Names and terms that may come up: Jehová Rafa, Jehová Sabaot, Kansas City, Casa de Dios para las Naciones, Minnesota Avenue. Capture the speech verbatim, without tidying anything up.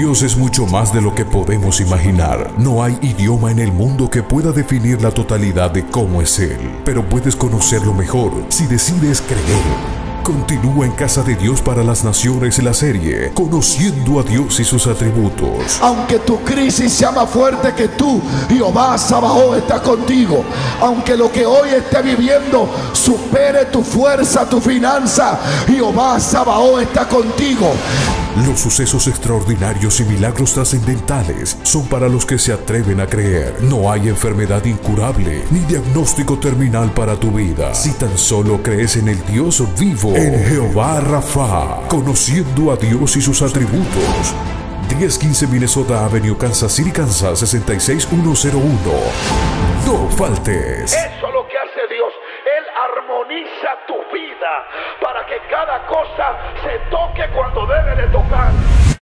Dios es mucho más de lo que podemos imaginar. No hay idioma en el mundo que pueda definir la totalidad de cómo es Él, pero puedes conocerlo mejor si decides creer. Continúa en Casa de Dios para las Naciones la serie Conociendo a Dios y sus atributos. Aunque tu crisis sea más fuerte que tú, Jehová Sabaot está contigo. Aunque lo que hoy esté viviendo supere tu fuerza, tu finanza, Jehová Sabaot está contigo. Los sucesos extraordinarios y milagros trascendentales son para los que se atreven a creer. No hay enfermedad incurable ni diagnóstico terminal para tu vida si tan solo crees en el Dios vivo, en Jehová Rafa. Conociendo a Dios y sus atributos. diez quince Minnesota Avenue, Kansas City, Kansas seis seis uno cero uno. No faltes. Eso es lo que hace Dios. Él armoniza tu vida para que cada cosa se toque cuando debe de tocar.